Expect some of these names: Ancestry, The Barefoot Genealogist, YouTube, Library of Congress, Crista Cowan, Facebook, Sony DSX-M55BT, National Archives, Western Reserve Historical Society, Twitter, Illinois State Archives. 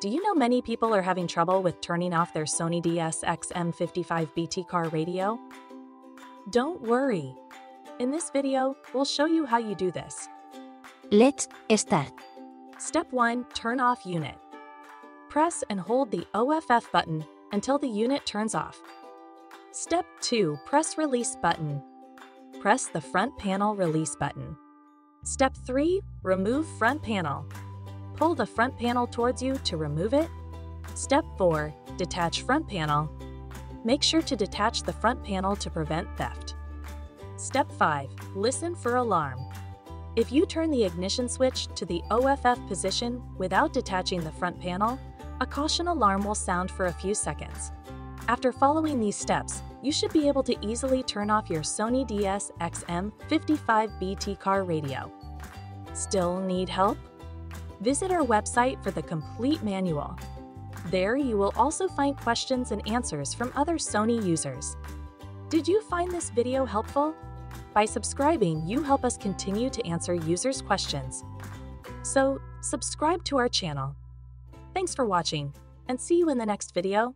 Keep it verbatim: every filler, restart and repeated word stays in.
Do you know many people are having trouble with turning off their Sony D S X M fifty-five B T car radio? Don't worry. In this video, we'll show you how you do this. Let's start. Step one. Turn off unit. Press and hold the O F F button until the unit turns off. Step two. Press release button. Press the front panel release button. Step three. Remove front panel. Pull the front panel towards you to remove it. Step four. Detach front panel. Make sure to detach the front panel to prevent theft. Step five. Listen for alarm. If you turn the ignition switch to the O F F position without detaching the front panel, a caution alarm will sound for a few seconds. After following these steps, you should be able to easily turn off your Sony D S X M fifty-five B T car radio. Still need help? Visit our website for the complete manual. There you will also find questions and answers from other Sony users. Did you find this video helpful? By subscribing, you help us continue to answer users' questions. So, subscribe to our channel. Thanks for watching, and see you in the next video.